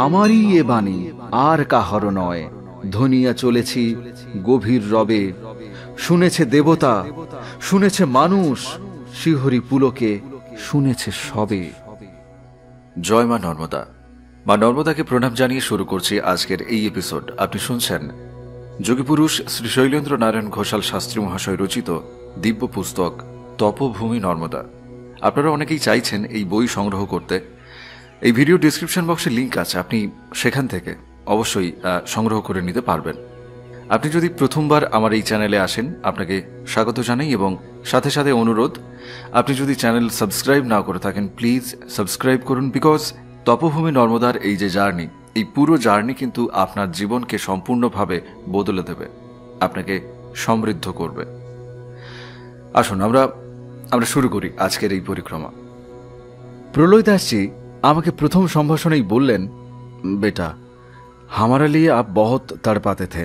आमारी ये बानी आर काहारो नय ध्वनिया चलेछि गभीर रबे शुनेছে देवता শুনেছে মানুষ শিহরি পুলকে শুনেছে সবে। জয় মা নর্মদা। মা নর্মদাকে প্রণাম জানিয়ে শুরু করছি আজকের এই এপিসোড। আপনি শুনছেন যোগীপুরুষ শ্রী শৈলেন্দ্র নারায়ণ ঘোষাল শাস্ত্রী মহাশয় রচিত দিব্য পুস্তক তপভূমি নর্মদা। আপনারা অনেকেই চাইছেন এই বই সংগ্রহ করতে। এই ভিডিও ডিসক্রিপশন বক্সে লিঙ্ক আছে, আপনি সেখান থেকে অবশ্যই সংগ্রহ করে নিতে পারবেন। আপনি যদি প্রথমবার আমার এই চ্যানেলে আসেন আপনাকে স্বাগত জানাই এবং সাথে সাথে অনুরোধ, আপনি যদি চ্যানেল সাবস্ক্রাইব না করে থাকেন প্লিজ সাবস্ক্রাইব করুন। বিকজ তপভূমি নর্মদার এই যে জার্নি, এই পুরো জার্নি কিন্তু আপনার জীবনকে সম্পূর্ণভাবে বদলে দেবে, আপনাকে সমৃদ্ধ করবে। আসুন আমরা শুরু করি আজকের এই পরিক্রমা। প্রলয় দাসজি আমাকে প্রথম সম্ভাষণেই বললেন, বেটা हमारे लिए आप बहुत तड़पाते थे,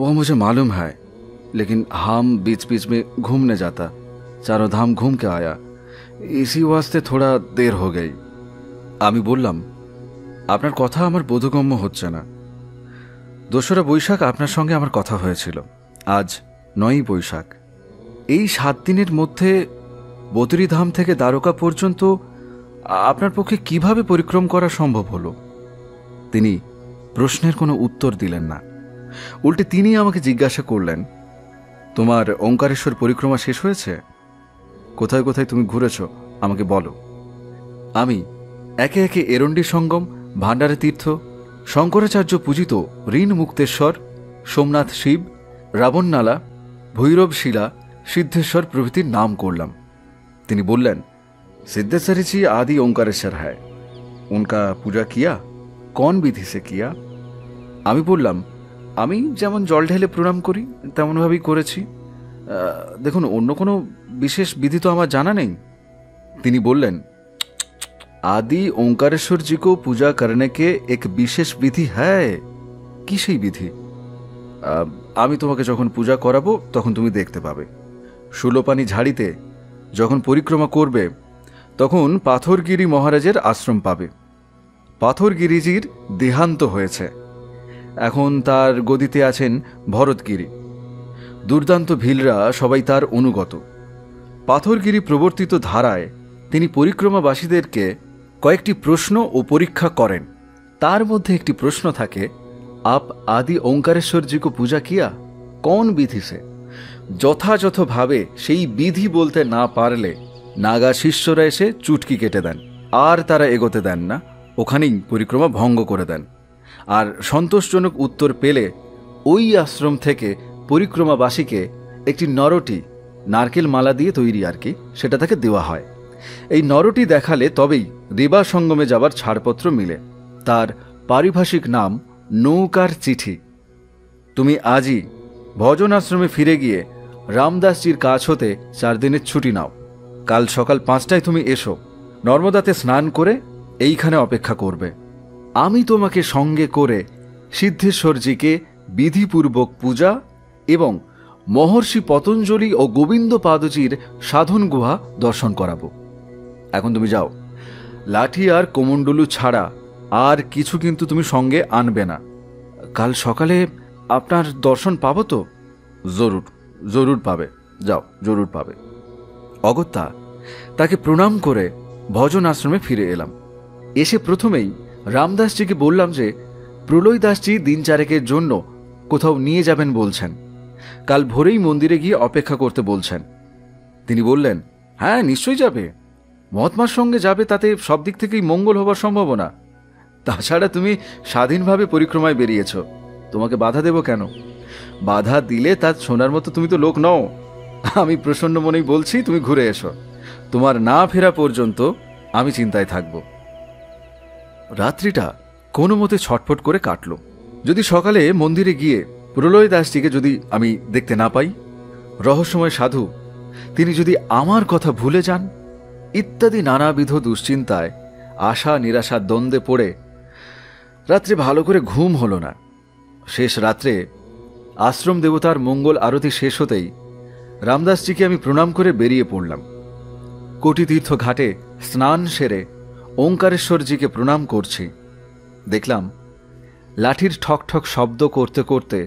वो मुझे मालूम है, लेकिन हम बीच बीच में घूमने जाता, चारों धाम घूम के आया, इसी वास्ते थोड़ा देर हो गई। आमी बोललाम आपनार कथा आमार बोधगम्य होच्छे ना। ২রা বৈশাখ আপনার সঙ্গে আমার কথা হয়েছিল, আজ ৯ই বৈশাখ। এই ৭ দিনের মধ্যে বদ্রীধাম থেকে দ্বারকা পর্যন্ত আপনার পক্ষে কিভাবে পরিক্রম করা সম্ভব হলো? তিনি প্রশ্নের কোনো উত্তর দিলেন না, উল্টে তিনি আমাকে জিজ্ঞাসা করলেন, তোমার ওঙ্কারেশ্বর পরিক্রমা শেষ হয়েছে? কোথায় কোথায় তুমি ঘুরেছ আমাকে বলো। আমি একে একে এরন্ডি সঙ্গম, ভাণ্ডারে তীর্থ, শঙ্করাচার্য পূজিত ঋণ মুক্তেশ্বর, সোমনাথ শিব, রাবণনালা, ভৈরব শিলা, সিদ্ধেশ্বর প্রভৃতির নাম করলাম। তিনি বললেন, সিদ্ধেশ্বরীজি आदि ओंकारेश्वर है, उनका पूजा किया? कौन विधि से किया? আমি বললাম, আমি যেমন জল ঢেলে প্রণাম করি তেমনভাবেই করেছি, দেখুন অন্য কোনো বিশেষ বিধি তো আমার জানা নেই। তিনি বললেন, आदि ओंकारेश्वर जी को पूजा करने के एक विशेष विधि है। কি সেই বিধি? আমি তোমাকে যখন পূজা করাবো তখন তুমি দেখতে পাবে। শুলোপানি ঝাড়িতে যখন পরিক্রমা করবে তখন পাথরগিরি মহারাজের আশ্রম পাবে। পাথরগিরিজির দেহান্ত হয়েছে, এখন তার গদিতে আছেন ভরতগিরি। দুর্দান্ত ভীলরা সবাই তার অনুগত। পাথরগিরি প্রবর্তিত ধারায় তিনি পরিক্রমাবাসীদেরকে কয়েকটি প্রশ্ন ও পরীক্ষা করেন। তার মধ্যে একটি প্রশ্ন থাকে, আপ আদি ওঙ্কারেশ্বরজিকে পূজা কিয়া কোন বিধি সে? যথাযথভাবে সেই বিধি বলতে না পারলে নাগা শিষ্যরা এসে চুটকি কেটে দেন, আর তারা এগোতে দেন না, ওখানেই পরিক্রমা ভঙ্গ করে দেন। আর সন্তোষজনক উত্তর পেলে ওই আশ্রম থেকে পরিক্রমাবাসীকে একটি নরটি, নারকেল মালা দিয়ে তৈরি আর কি, সেটা তাকে দেওয়া হয়। এই নরটি দেখালে তবেই রেবা সঙ্গমে যাবার ছাড়পত্র মিলে। তার পারিভাষিক নাম নৌকার চিঠি। তুমি আজই ভজন আশ্রমে ফিরে গিয়ে রামদাসজির কাছ হতে 4 দিনের ছুটি নাও। কাল সকাল 5টায় তুমি এসো, নর্মদাতে স্নান করে এইখানে অপেক্ষা করবে। আমি তোমাকে সঙ্গে করে সিদ্ধেশ্বরজিকে বিধিপূর্বক পূজা এবং মহর্ষি পতঞ্জলি ও গোবিন্দ পাদজির সাধন গুহা দর্শন করাবো। এখন তুমি যাও, লাঠি আর কমণ্ডলু ছাড়া আর কিছু কিন্তু তুমি সঙ্গে আনবে না। কাল সকালে আপনার দর্শন পাবো তো? জরুর জরুর পাবে, যাও জরুর পাবে। অগত্যা তাকে প্রণাম করে ভজন আশ্রমে ফিরে এলাম। এসে প্রথমেই রামদাসজিকে বললাম যে প্রলয় দাসজি 4 দিনের জন্য কোথাও নিয়ে যাবেন বলছেন, কাল ভোরেই মন্দিরে গিয়ে অপেক্ষা করতে বলছেন। তিনি বললেন, হ্যাঁ নিশ্চয়ই যাবে, মহাত্মার সঙ্গে যাবে, তাতে সব দিক থেকেই মঙ্গল হবার সম্ভাবনা। তাছাড়া তুমি স্বাধীনভাবে পরিক্রমায় বেরিয়েছ, তোমাকে বাধা দেব কেন? বাধা দিলে তার শোনার মতো তুমি তো লোক নও। আমি প্রসন্ন মনেই বলছি তুমি ঘুরে এসো, তোমার না ফেরা পর্যন্ত আমি চিন্তায় থাকব। রাত্রিটা কোনো মতে ছটফট করে কাটল। যদি সকালে মন্দিরে গিয়ে প্রলয় দাসটিকে যদি আমি দেখতে না পাই, রহস্যময় সাধু তিনি যদি আমার কথা ভুলে যান, ইত্যাদি নানাবিধ দুশ্চিন্তায় আশা নিরাশার দ্বন্দ্বে পড়ে রাত্রে ভালো করে ঘুম হলো না। শেষ রাত্রে আশ্রম দেবতার মঙ্গল আরতি শেষ হতেই রামদাসজিকে আমি প্রণাম করে বেরিয়ে পড়লাম। কোটিতীর্থ ঘাটে স্নান সেরে ওঙ্কারেশ্বরজিকে প্রণাম করছি, देखलाम लाठिर ठक ठक शब्द करते करते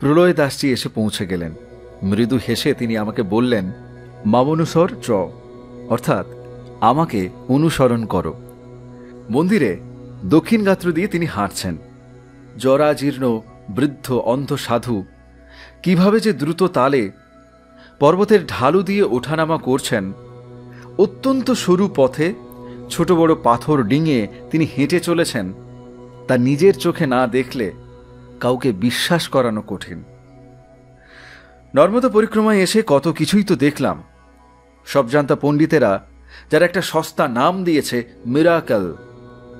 प्रलय दासजी एसे पौंछे गेलेन। मृदु हेसे तिनी आमाके बोललेन, मामनुसर च अर्थात आमाके अनुसरण करो। मंदिरे दक्षिण गात्र दिए तिनी हाँटछेन। जराजीर्ण वृद्ध अंध साधु किभाबे जे द्रुत ताले पर्वतेर ढालू दिए उठानामा करछेन। अत्यंत सरु पथे छोट बड़ो पाथर डिंगे तिनी हेंटे चलेछेन। ता निजेर चोखे ना देखले काउके विश्वास करानो कठिन। नर्मदा परिक्रमाय एसे कत किछुई तो देखलाम। सब जानता पंडितेरा जारा एकटा सस्ता नाम दिएछे मिराकल,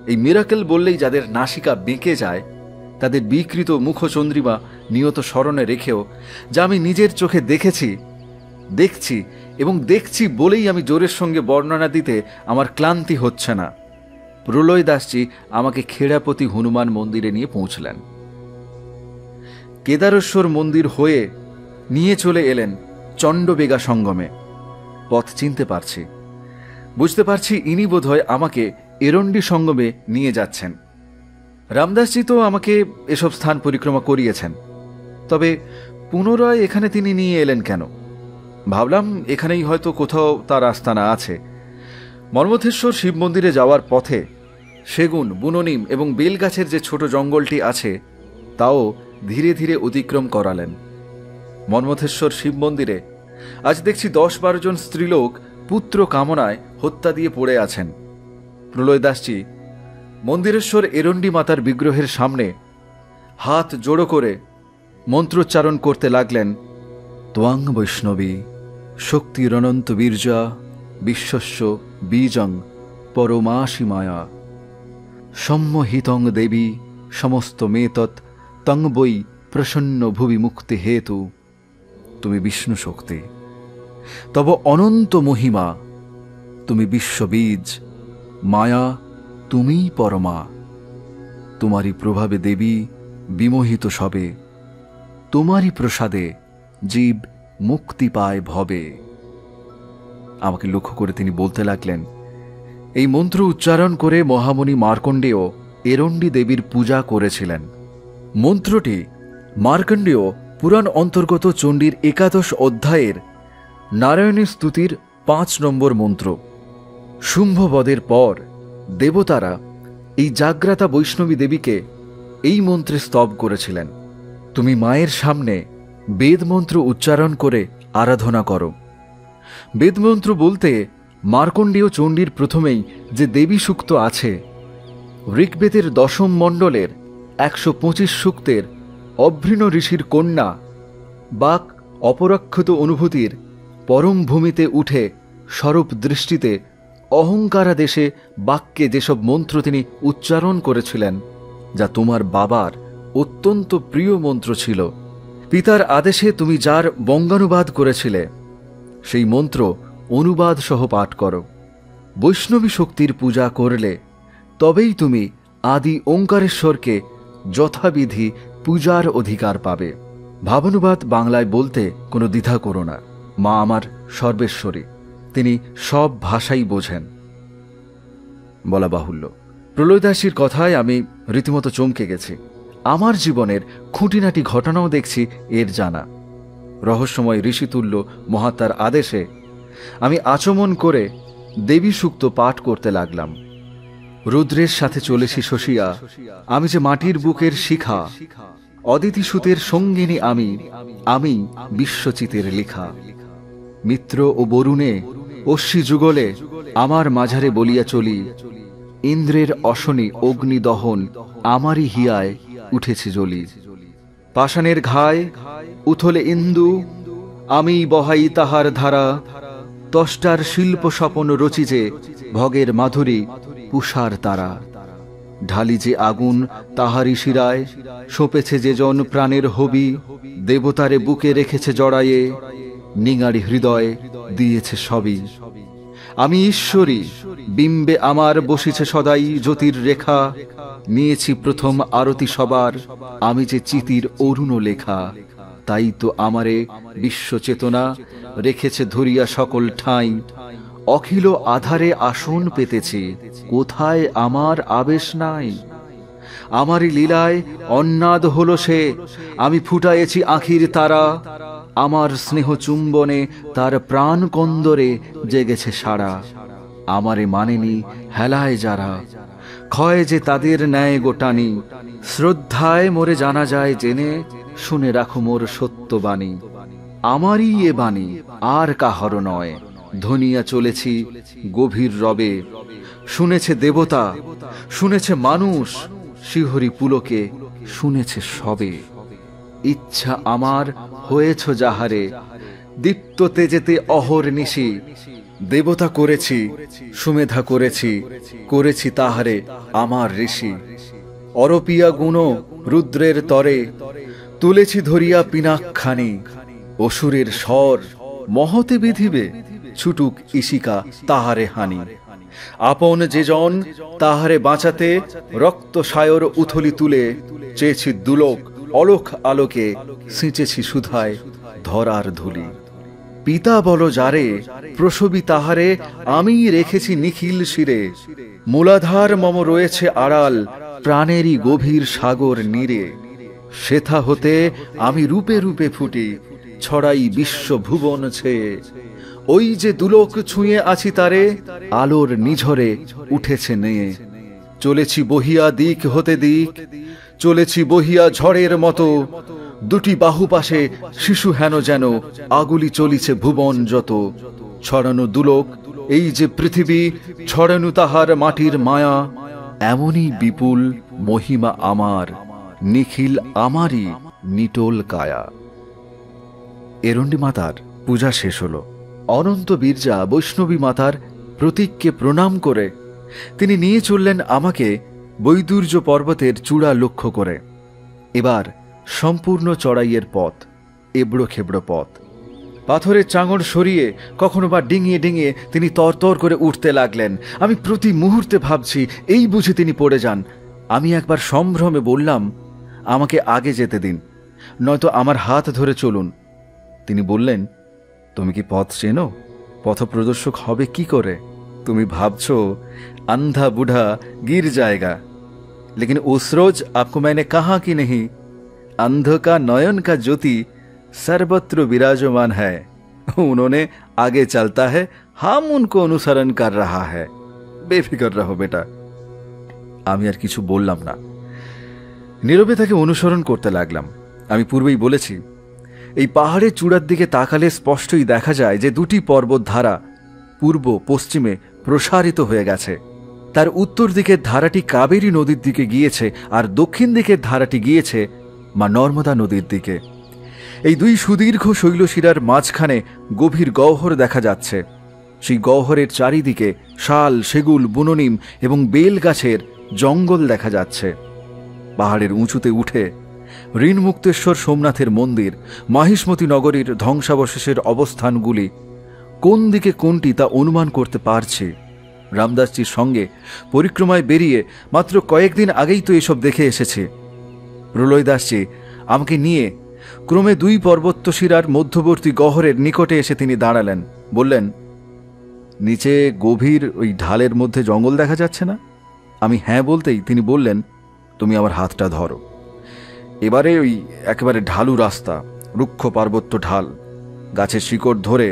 एई मिराकल बोललेई जादेर नासिका बेंके जाय तादेर बिकृत मुखचंद्रिमा नियत स्मरणे रेखेओ जा आमि निजेर चोखे देखेछि देखछि एबं देखछि बोलेई आमि जोरेर संगे बर्णना दिते आमार क्लांति होच्छे ना। प्रलय दासजी आमाके खेड़ापति हनुमान मंदिरे निये पौंछलेन। केदारेश्वर मंदिर होये निये चले एलेन चंडबेगा संगमे। पथ चिनते पारछि, बुझते पारछि इनी बोधहय आमाके एरंडी संगमे निये जाच्छेन। रामदासजी तो आमाके एसब स्थान परिक्रमा करिएছেন, तबे पुनराय एखाने तिनी निये एलेन केन? भाबलाम एखानेई हयतो कोथाओ तार आस्थाना आछे। मर्मथेश्वर शिव मंदिरे जावार पथे सेगुन बुननिम एबं बेलगाछेर जे छोट जंगलटी आछे ताओ धीरे धीरे अतिक्रम करालेन। मन्मथेश्वर शिव मंदिरे आज देखछि 10-12 जन स्त्रीलोक पुत्र कामनाय हत्या दिए पड़े आछेन। प्रलय दासजी मंदिरेश्वर एरंडी मातार विग्रहेर सामने हाथ जोड़ो करे मंत्रोच्चारण करते लागलेन, त्वां वैष्णवी शक्तिरनन्त बीर्जा विश्वस्य बीजं परमासि माया सम्मोहितं देवी समस्तमेतत् तंग वै प्रसन्न भुवि मुक्ति हेतु तुमी विष्णु शक्ति तब अनंत महिमा तुमी विश्वबीज माया तुमी परमा तुमारी प्रभावे देवी विमोहित सबे तुमारी प्रसादे जीव मुक्ति पाय भवे। आमाके लक्ष्य करे तिनी बोलते लागलेन। एई मंत्र उच्चारण करे महामुनि मार्कण्डेय एरंडी देवीर पूजा करेछिलेन। मंत्रटी मार्कण्डेय पुराण अंतर्गत चंडीर 11 अध्यायेर नारायणी स्तुतिर 5 नम्बर मंत्र। शुम्भवधेर पर देवतारा एई जाग्रता वैष्णवी देवीके एई मंत्रे स्तब करेछिलेन। तुमी मायेर सामने वेद मंत्र उच्चारण करे आराधना करो। वेद मंत्र बोलते मार्कण्डेय चंडीर प्रथमेई जे देवी सूक्त आछे ऋग्वेदेर 10ম मंडलेर 125 सूक्तेर अभृण ऋषिर कन्या बाक अपरक्षित अनुभूतिर परम भूमिते उठे स्वरूप दृष्टिते अहंकारादेशे वाक्ये जेसब मंत्र तिनी उच्चारण करेछिलेन जा तुम्हार बाबार अत्यंत प्रिय मंत्र छिलो। पितार आदेशे तुमी जार बंगानुबाद करेछिले सेई मंत्र अनुबाद सह पाठ करो। वैष्णवी शक्तिर पूजा करले तबेई तुमी आदि ओंकारेश्वर के यथाविधि पूजार अधिकार पाबे। भावानुवाद बांगलाय बोलते कोनो द्विधा करो ना, मा आमार सर्वेश्वरी तिनी सब भाषाई बोझेन। बला बाहुल्य प्रलय दासीर कथाय आमी रीतिमतो चमके गेছি। आमार जीवनेर खुंटिनाटी घटनाओ देखछि एर जाना। रहस्यमय ऋषितुल्य महातार आदेशे आमी आचमन करे देवी सूक्त पाठ करते लागलाम। रुद्रेर साथे चलेछि शशिया आमी जे माटिर बुकेर शिखा अदिति सूतेर संगिनी आमी आमी विश्वचितेर लेखा मित्र ओ बरुणे अश्वी जुगले आमार माझारे बलिया चली इंद्रेर असने अग्नि दहन आमारी हियाय उठेछि जली पाषाणेर घाय उथले इंदु आमी बहाई ताहार धारा दस्टार शिल्प सपन रचिजे भगेर माधुरी उषार तारा ढाली जे आगुन ताहारी शिराय सोपेছে যে জন প্রাণের হবি দেবতারে বুকে রেখেছে জড়ায়ে নিঙাড়ি হৃদয় দিয়েছে সবই আমি ঈশ্বরী বিম্বে আমার বসিছে সদাই জ্যোতির রেখা নিয়েছি প্রথম আরতি সবার আমি যে চিতির অরুণ লেখা তাই তো আমারে বিশ্ব চেতনা রেখেছে ধরিয়া সকল ঠাঁই अखिल आधारे आसन पेतेछि कोथाय आमार आवेश नाई आमारी लीलाय अन्नाद होलो से आमी फुटाएछि आखिर तारा आमार स्नेह चुम्बने तार प्राण कोंदरे जेगेछे सारा आमारे मानेनी हेलाय जारा क्षय जे तादेर न्याय गोटानी श्रद्धाय मोरे जाना जाय जेने शुने राखो मोर सत्य बाणी आमारी ये बाणी आर काहारो नय धनिया चलेछि गभीर रबे शुनेছে देवता শুনেছে মানুষ শিহরি পুলকে শুনেছে সবে ইচ্ছা আমার হয়েছো যাহারে দীপ্ত তেজেতে অহর নিশি দেবতা করেছি সুমেধা করেছি করেছি তাহারে আমার ঋষি অরপিয়া গুণ রুদ্রের তরে তুলেছি ধরিয়া পিনাকখানি অসুরের স্বর মহতে বিধিবে ছুটুক ঈশিকা তাহারে হানি आपन जे जन ताहारे बाँचाते रक्त सायर उथली तुले चेछि दुलोक अलख आलोके सींचेछि सुधाय धरार धूलि पिता बोलो जारे प्रसवी ताहारे आमी रेखेछि निखिल शिरे मूलाधार मम रोयेछे आड़ाल प्राणेरी गभीर सागर नीरे शेथा होते आमी रूपे रूपे फुटी छड़ाई विश्व भुवन छेये ओई जे दुलोक छुए आछि तारे आलोर निझरे उठेछे नेये चलेछि बहिया दिक होते दिक चलेछि बहिया झड़ेर मतो दुटी बाहु पाशे शिशु हेनो जेनो आगुली चलिछे भुवन जतो छड़ानो दुलोक एई जे पृथिवी छड़ानो ताहार माटिर माया एमोनी विपुल महिमा आमार निखिल आमारी निटोल काया। एरंडी मातार पूजा शेष हलो। अनंत बीरजा वैष्णवी मातार प्रतीक के प्रणाम करे तिनी निये चललेन आमाके बैदुर्य पर्वतेर चूड़ा लक्ष्य करे। एबार सम्पूर्ण चढ़ाइएर पथ एबड़ो खेबड़ो पथ पाथरेर चांगड़ सरिये कखनो बा डिंगिए डिंगिए तिनी तरतर करे उठते लागलेन। आमी प्रति मुहूर्ते भाबछि एई बुझि तिनी पड़े जान। आमी एकबार सम्भ्रमे बोललाम आमाके आगे जेते दिन नयतो आमार हाथ धरे चलुन। तिनी बोललेन तुम कि पथ चेनो पथ प्रदर्शक हबे कि करे तुम भाबछो अंधा बूढ़ा गिर जाएगा लेकिन उस रोज आपको मैंने कहा कि नहीं अंध का नयन का ज्योति सर्वत्र विराजमान है। उन्होंने आगे चलता है हम उनको अनुसरण कर रहा है बेफिकर रहो बेटा। आमी आर किछु बोललाम ना नीरबे ताके अनुसरण करते लागलाम। आमी पूर्वेई बोलेछि এই পাহাড়ের চূড়ার দিকে তাকালে স্পষ্টই দেখা যায় যে দুটি পর্বতধারা পূর্ব পশ্চিমে প্রসারিত হয়ে গেছে। তার উত্তর দিকের ধারাটি কাবেরী নদীর দিকে গিয়েছে আর দক্ষিণ দিকের ধারাটি গিয়েছে মা নর্মদা নদীর দিকে। এই দুই সুদীর্ঘ শৈলশিরার মাঝখানে গভীর গহ্বর দেখা যাচ্ছে। সেই গহ্বরের চারিদিকে শাল সেগুল বুননিম এবং বেল গাছের জঙ্গল দেখা যাচ্ছে। পাহাড়ের উঁচুতে উঠে ঋণমুক্তেশ্বর সোমনাথের মন্দির মাহিষ্মতি নগরীর ধ্বংসাবশেষের অবস্থানগুলি কোন দিকে কোনটি তা অনুমান করতে পারছি। রামদাসজির সঙ্গে পরিক্রমায় বেরিয়ে মাত্র কয়েকদিন আগেই তো এসব দেখে এসেছি। প্রলয়দাসজি আমাকে নিয়ে ক্রমে দুই পর্বতশিরার মধ্যবর্তী গহ্বরের নিকটে এসে তিনি দাঁড়ালেন। বললেন নিচে গভীর ওই ঢালের মধ্যে জঙ্গল দেখা যাচ্ছে না? আমি হ্যাঁ বলতেই তিনি বললেন তুমি আমার হাতটা ধরো। এবারে ওই একেবারে ঢালু রাস্তা রুক্ষ পার্বত্য ঢাল গাছের শিকড় ধরে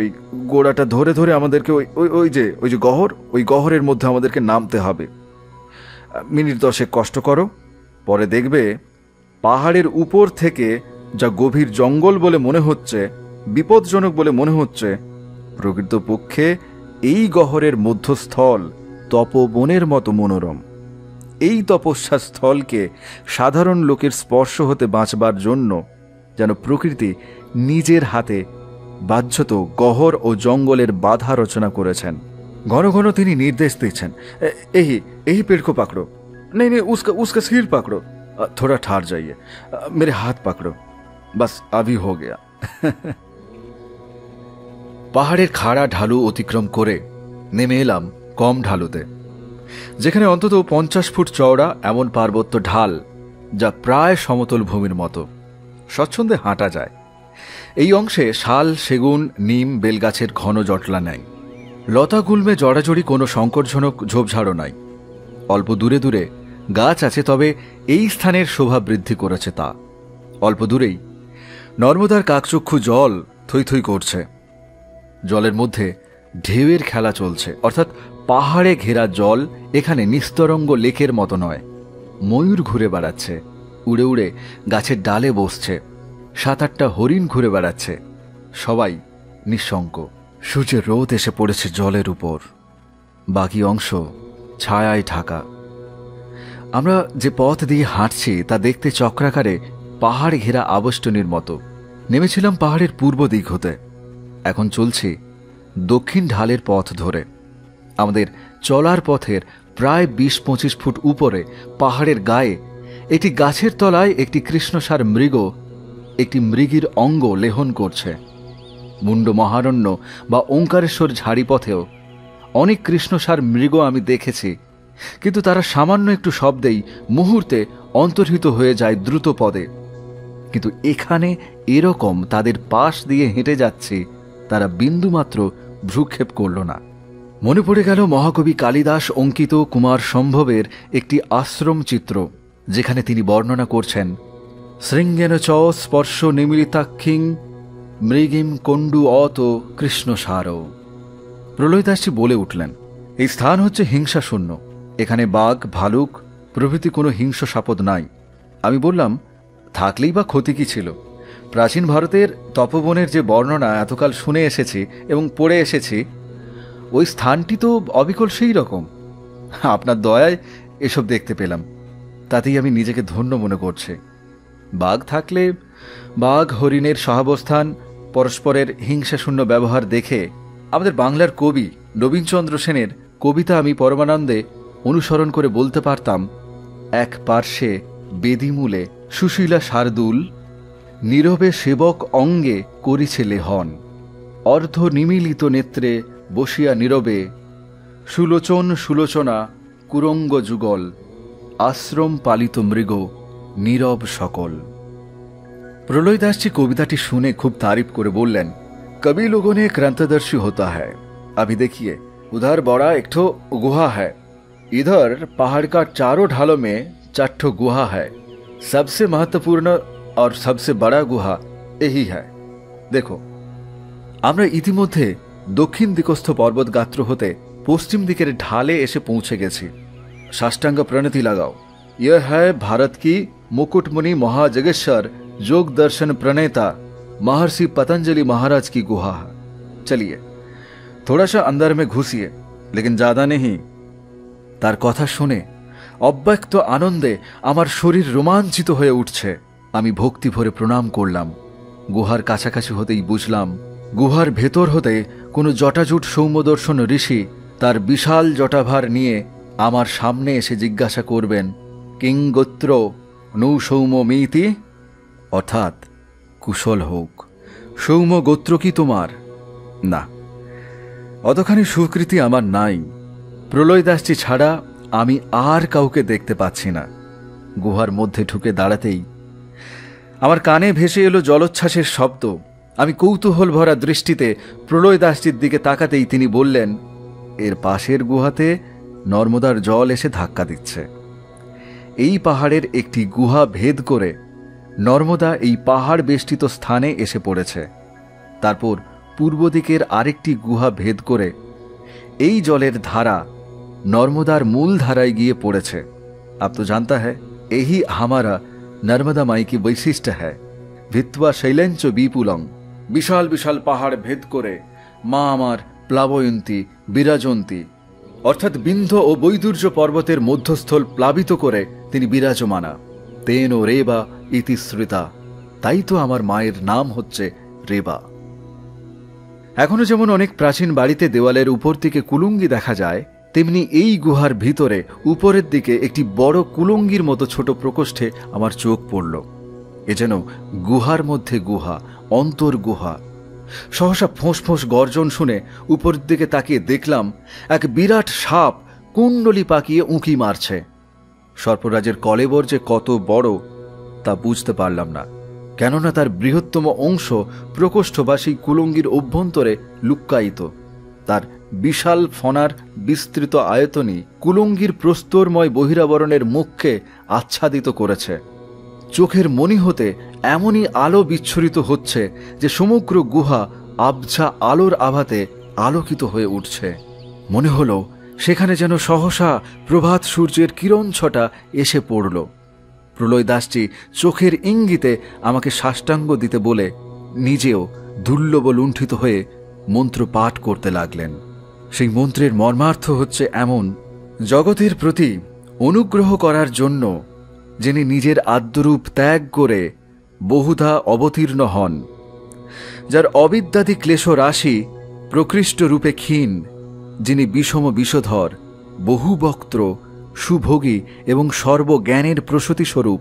ওই গোড়াটা ধরে ধরে আমাদেরকে ওই ওই যে গহ্বর ওই গহ্বরের মধ্যে আমাদেরকে নামতে হবে। মিনিট দশেক কষ্ট করো পরে দেখবে পাহাড়ের উপর থেকে যা গভীর জঙ্গল বলে মনে হচ্ছে বিপদজনক বলে মনে হচ্ছে প্রকৃতপক্ষে এই গহ্বরের মধ্যস্থল তপবনের মতো মনোরম। এই তপস্যা স্থলকে সাধারণ লোকের স্পর্শ হতে বাঁচবার জন্য যেন প্রকৃতি নিজের হাতে বাহ্যত গহ্বর ও জঙ্গলের বাধা রচনা করেছেন। ঘন ঘন তিনি নির্দেশ দিচ্ছেন এই পেড়কো পাকড়ো নেই নেই উসকা সির পাকড়ো থোড়া ঠার যাইয়ে মেরে হাত পাকড়ো বাস আবি হো গেয়া। পাহাড়ের খাড়া ঢালু অতিক্রম করে নেমে এলাম কম ঢালুতে যেখানে অন্তত 50 ফুট চওড়া এমন পার্বত্য ঢাল যা প্রায় সমতল ভূমির মতো স্বচ্ছন্দে হাঁটা যায়। এই অংশে শাল সেগুন নিম বেলগাছের ঘন জটলা নাই লতা গুল্মে জড়াজড়ি কোনো সংকটজনক ঝোপঝাড়ও নাই। অল্প দূরে দূরে गाच आछे तबे एई स्थानेर शोभा बृद्धि करेछे। ता अल्प दूरेई नर्मदार काकचक्षु जल थई थई करछे। जलेर मध्य ढेउएर खेला चलछे, अर्थात पहाड़े घेरा जल एखाने निस्तरंग लेकेर मतो नय। मयूर घुरे बेड़ाच्छे, उड़े उड़े गाछेर डाले बसछे। सात आठटा हरिण घुरे बेड़ाच्छे, सबाई निशंक। सूर्येर रोद एसे पड़ेछे जलेर ऊपर, बाकी अंश छायाय ढाका। आमरा जे पथ दिए हाँटछि ता देखते चक्राकारे पहाड़ घेरा आबेष्टनीर मतो। नेमेछिलाम पहाड़ेर पूर्व दिक होते, एखन चलछि दक्षिण ढालेर पथ धरे। आमादेर चलार पथेर प्राय 20-25 फुट ऊपरे पहाड़ेर गाये एकटी गाछेर तलाय एकटी कृष्णसार मृग एकटी मृगीर अंग लेहन करछे। मुंड महारण्य बा ओंकारेश्वर झाड़ीपथेओ अनेक कृष्णसार मृग आमी देखेछि, किन्तु तारा सामान्य एकटु शब्देई मुहूर्ते अंतर्हित हये जाय द्रुत पदे। किन्तु एखाने एरकम तादेर पाश दिये हेंटे जाच्छे, तारा बिंदुमात्र भ्रुक्षेप करल ना। मने पड़े गेल महाकवि कालिदास अंकित कुमार सम्भवेर एकटी आश्रम चित्र, जेखाने तिनि बर्णना करछेन श्रृंगेन च स्पर्श निमिलिताक्षिं मृगीम कोंडु अत कृष्णसारो। प्रलयदासजी बोले उठलेन এই স্থান হচ্ছে হিংসা শূন্য, এখানে বাঘ ভালুক প্রভৃতি কোনো হিংস্র সাপদ নাই। আমি বললাম থাকলেই বা ক্ষতি কি ছিল। প্রাচীন ভারতের তপবনের যে বর্ণনা এতকাল শুনে এসেছি এবং পড়ে এসেছি, ওই স্থানটি তো অবিকল সেই রকম। আপনার দয়ায় এসব দেখতে পেলাম, তাতেই আমি নিজেকে ধন্য মনে করছি। বাঘ থাকলে বাঘ হরিণের সহাবস্থান পরস্পরের হিংসাশূন্য ব্যবহার দেখে আমাদের বাংলার কবি নবীনচন্দ্র সেনের কবিতা আমি পরমানন্দে অনুসরণ করে বলতে পারতাম, এক পার্শ্বে বেদিমূলে সুশীলা শার্দুল নীরবে সেবক অঙ্গে করিছে লেহন, অর্ধ নিমিলিত নেত্রে বসিয়া নীরবে সুলোচন সুলোচনা কুরঙ্গ যুগল আশ্রম পালিত মৃগ নীরব সকল। প্রলয়দাসজি কবিতাটি শুনে খুব তারিফ করে বললেন, কবি লোগোনে ক্রান্তদর্শী হতা হ্যায়। अभी देखिए उधर बड़ा एक ठो गुहा है, इधर पहाड़ का चारों ढालों में चार ठो गुहा है। सबसे महत्वपूर्ण और सबसे बड़ा गुहा यही है। देखो आमरा इतिमध्ये दक्षिण दिकस्थ पर्वत गात्र होते पश्चिम दिकेर ढाले एसे पहुंचे गेछी। साष्टांग प्रणति लगाओ। यह है भारत की मुकुटमुनि महाजगेश्वर योग दर्शन प्रणेता महर्षि पतंजलि महाराज की गुहा है। चलिए थोड़ा सा अंदर में घुसिए, लेकिन ज्यादा नहीं। तार कथा शुने अव्यक्त आनंदे आमार शरीर रोमांचित हये उठछे। आमी भक्ति भरे प्रणाम करलाम। गुहार काछाकाछि होतेई बुझलाम गुहार भेतर होते कोनो जटाजुट सौम्यदर्शन ऋषि तार विशाल जटाभार निये आमार सामने एसे जिज्ञासा करबेन, किं गोत्र नौ सौम्यमिति, अर्थात कुशल होक। सौम्य गोत्र कि तोमार? ना, অতখানি স্বীকৃতি আমার নাই। প্রলয়দাসজি ছাড়া আমি আর কাউকে দেখতে পাচ্ছি না। গুহার মধ্যে ঢুকে দাঁড়াতেই আমার কানে ভেসে এলো জলোচ্ছ্বাসের শব্দ। আমি কৌতূহল ভরা দৃষ্টিতে প্রলয়দাসজির দিকে তাকাতেই তিনি বললেন, এর পাশের গুহাতে নর্মদার জল এসে ধাক্কা দিচ্ছে। এই পাহাড়ের একটি গুহা ভেদ করে নর্মদা এই পাহাড় বেষ্টিত স্থানে এসে পড়েছে। তারপর পূর্ব দিকের আরেকটি গুহা ভেদ করে এই জলের ধারা নর্মদার মূল ধারায় গিয়ে পড়েছে। আপ তো জানতা হ্যায় এহি হামারা নর্মদা মাই কি বৈশিষ্ট্য হ্যায়। ভিত্বা শৈলেঞ্চ বিপুলং। বিশাল বিশাল পাহাড় ভেদ করে মা আমার প্লাবয়ন্তী বিরাজন্তী, অর্থাৎ বিন্ধ্য ও বৈদুর্য পর্বতের মধ্যস্থল প্লাবিত করে তিনি বিরাজমানা। তেন ও রেবা ইতিশ্রিতা, তাই তো আমার মায়ের নাম হচ্ছে রেবা। এখনো যেমন অনেক প্রাচীন বাড়িতে দেওয়ালের উপর থেকে কুলুঙ্গি দেখা যায়, তেমনি এই গুহার ভিতরে উপরের দিকে একটি বড় কুলুঙ্গির মতো ছোট প্রকোষ্ঠে আমার চোখ পড়ল। এ যেন গুহার মধ্যে গুহা, অন্তর্গুহা। সহসা ফোঁস ফোঁস গর্জন শুনে উপরের দিকে তাকিয়ে দেখলাম এক বিরাট সাপ কুণ্ডলি পাকিয়ে উঁকি মারছে। সর্পরাজের কলেবর যে কত বড় তা বুঝতে পারলাম না, কেননা তার বৃহত্তম অংশ প্রকোষ্ঠ বা সেই কুলঙ্গির অভ্যন্তরে লুক্কায়িত। তার विशाल फनार विस्तृत आयतने कुलुंगिर प्रस्तरमय बहिरावरणेर मुखके आच्छादित करेछे। चोखेर मणि होते एमनई आलो बिच्छरित होच्छे जे समग्र गुहा आबझा आलोर आभाते आलोकित हये उठछे। मने हलो सेखाने जेन सहसा प्रभात सूर्येर किरण छटा एसे पड़ल। प्रलय दासटी चोखेर इंगिते आमाके साष्टांग दिते बोले निजेओ दुर्लभ लुंठित हये मंत्र पाठ करते लागलेन। सेई मंत्रेर मर्मार्थ होच्छे एमन जगतेर प्रति अनुग्रह करार जन्य जिनि निजेर आद्यरूप त्याग करे बहुधा अवतीर्ण हन, जार अविद्यादि क्लेश राशि प्रकृष्ट रूपे क्षीण, जिनि विषम विषधर बहुवक्त्र सुभोगी एवं सर्वज्ञानेर प्रसूतिस्वरूप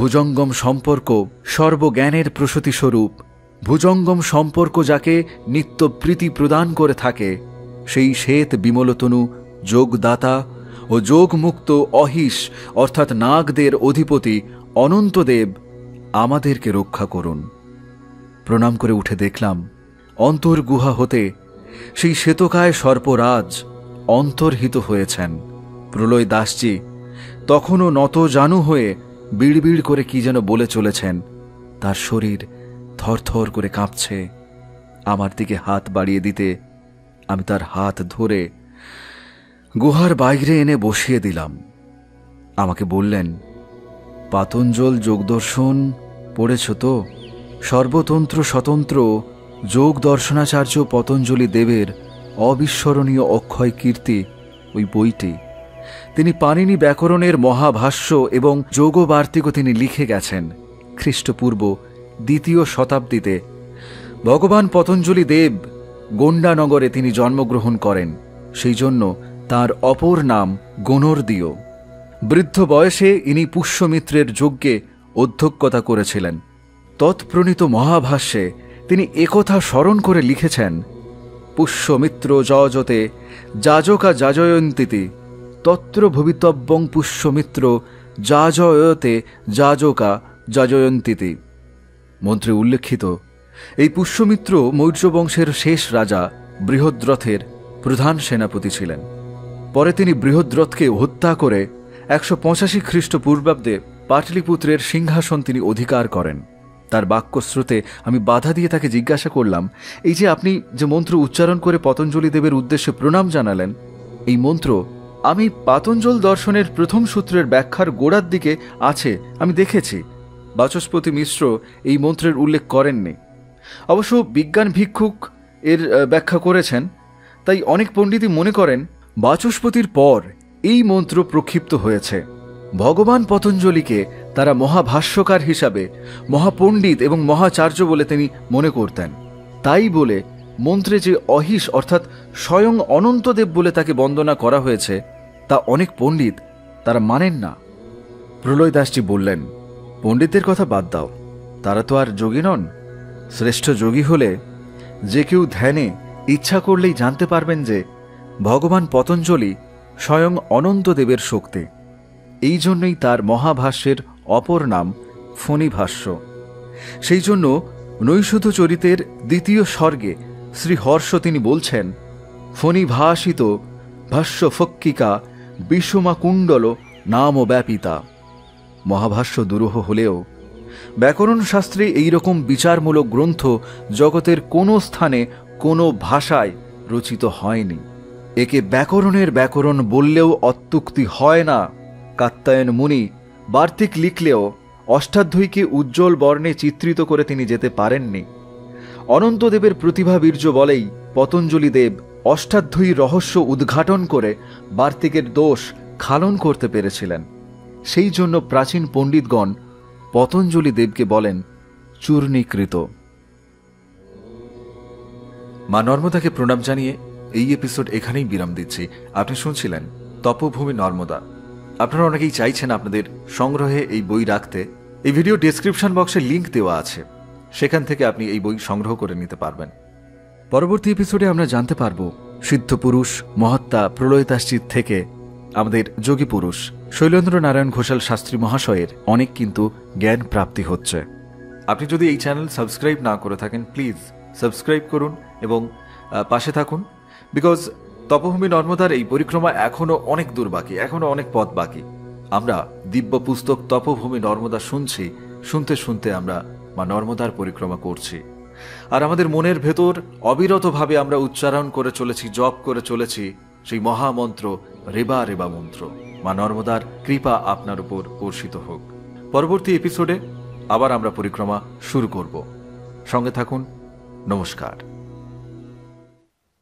भुजंगम सम्पर्क सर्वज्ञानेर प्रसूतिस्वरूप भुजंगम सम्पर्क जाके नित्य प्रीति प्रदान करे थाके सेई श्वेत बिमलतनु योगदाता और जोगमुक्त अहिश अर्थात नागदेर अधिपति अनंतदेव आमादेरके रक्षा करुन। प्रणाम करे उठे देखलाम अंतर्गुहा होते सेई श्वेतकाय सर्पराज अंतर्हित हयेछेन। प्रलय दासजी तखनो नतजानु हये बिड़बिड़ करे कि जेन बोले चलेछेन। तार शरीर थरथर करे काँपछे। आमार दिके हाथ बाड़िये दिते आमि तार हाथ धरे गुहार बाहरे एने बसिए दिलाम। आमाके बोललेन पातंजल योगदर्शन पढ़ेछो तो? सर्वतंत्र स्वतंत्र योग दर्शनाचार्य पतंजलि देवेर अविस्मरणीय अक्षय कीर्ति ओई बोईटी तिनि पाणिनि व्याकरणेर महाभाष्य एवं योगवार्तिको तिनि लिखे गेछेन। ख्रीष्टपूर्व द्वितीय शताब्दीते भगवान पतंजलि देव गोंडा नगरे तिनि जन्मग्रहण करेन। सेई जन्य तार अपर नाम गणर्दीय। वृद्ध बयसे इनी पुष्यमित्रेर यज्ञे अध्यक्षता करेछिलेन। तत्प्रणीत महाभाष्ये तिनी एकथा स्मरण करे लिखेछेन पुष्यमित्र जजते जाजका जाजयन्तीति तत्र भवितव्यं पुष्यमित्र जाजयते जाजका जाजयन्तीति। मंत्रे उल्लेखित एई पुष्यमित्र मौर्य वंशेर शेष राजा बृहद्रथेर प्रधान सेनापति छिलेन। परे तिनी बृहद्रथ के हत्या करे 185 ख्रीष्टपूर्वाब्दे पाटलिपुत्रेर सिंहासन तिनी अधिकार करें। तार वाक्यश्रुते आमी बाधा दिए ताके जिज्ञासा करलाम एई जे आपनी जे मंत्र उच्चारण करे पतंजलि देवेर उद्देश्ये प्रणाम जानालेन एई मंत्र आमी पतंजल दर्शनेर प्रथम सूत्रेर व्याख्यार गोड़ार दिके आछे आमी देखेछि। बाचस्पतिमिश्र एई मंत्रेर उल्लेख करेननि। अवश्य विज्ञान भिक्षुक एर व्याख्या करेछेन। ताई अनेक पंडितई मने करेन बाचस्पतिर पर यह मंत्र प्रक्षिप्त हुए। भगवान पतंजलि के तारा महाभाष्यकार हिसाबे महापंडित एवं महाचार्य बोले तिनी मने करतेन। ताई बोले मंत्रे जे अहिश अर्थात स्वयं अनंतदेव बोले ताके बंदना करा हुए ता अनेक पंडित तारा मानेन ना। प्रलय दासजी बोलेन पंडितेर कथा बाद दाओ, तारा तो आर योगी नन। श्रेष्ठ योगी होले जे केउ ध्याने इच्छा करलेई जानते पारबेन जे भगवान पतंजलि स्वयं अनंतदेवर शक्ति। यही तार महाभाष्यर अपर नाम फणीभाष्य। से नैषधचरितेर द्वितीय सर्गे श्रीहर्ष तिनी बोलछेन फणीभाषित भाष्यफक्किका विषमा कुंडल नाम व्यापिता। महाभाष्य दुरूह हलेও व्याकरण शास्त्रे एई रकम विचारमूलक ग्रंथ जगतेर कोनो स्थाने कोनो भाषाय रचित हयनि। एके व्याकरणेर व्याकरण बोललेও अत्युक्ति हय ना। कात्यायन मुनि वार्तिक लिखलेও अष्टाध्यायीকে उज्ज्वल बर्णे चित्रित करे तिनी जेते पारेनনি। अनंतदेवेर प्रतिभा बीर्ज बलेই पतंजलि देव अष्टाध्यायী रहस्य उद्घाटन करे वार्तिकेर दोष खालन करते पेरेछिलेन। सेई जन्य प्राचीन पंडितगण पतंजलि देवके बोलेन चूर्णीकृत। मा नर्मदाके प्रणाम जानिए এই এপিসোড এখানেই বিরাম দিচ্ছি। আপনি শুনছিলেন তপভূমি নর্মদা। আপনারা অনেকেই চাইছেন আপনাদের সংগ্রহে এই বই রাখতে। এই ভিডিও ডেসক্রিপশন বক্সে লিংক দেওয়া আছে, সেখান থেকে আপনি এই বই সংগ্রহ করে নিতে পারবেন। পরবর্তী এপিসোডে আমরা জানতে পারব সিদ্ধ পুরুষ মহাত্মা প্রলয় দাসজির থেকে আমাদের যোগী পুরুষ শৈলেন্দ্র নারায়ণ ঘোষাল শাস্ত্রী মহাশয়ের অনেক কিন্তু জ্ঞান প্রাপ্তি হচ্ছে। আপনি যদি এই চ্যানেল সাবস্ক্রাইব না করে থাকেন প্লিজ সাবস্ক্রাইব করুন এবং পাশে থাকুন। Because তপভূমি নর্মদার এই পরিক্রমা এখনো অনেক দূর বাকি, এখনো অনেক পথ বাকি। আমরা দিব্য পুস্তক তপভূমি নর্মদা শুনছি, শুনতে শুনতে আমরা মা নর্মদার পরিক্রমা করছি। আর আমাদের মনের ভেতর অবিরতভাবে আমরা উচ্চারণ করে চলেছি, জপ করে চলেছি সেই মহামন্ত্র, রেবা রেবা মন্ত্র। মা নর্মদার কৃপা আপনার উপর বর্ষিত হোক। পরবর্তী এপিসোডে আবার আমরা পরিক্রমা শুরু করব। সঙ্গে থাকুন। নমস্কার।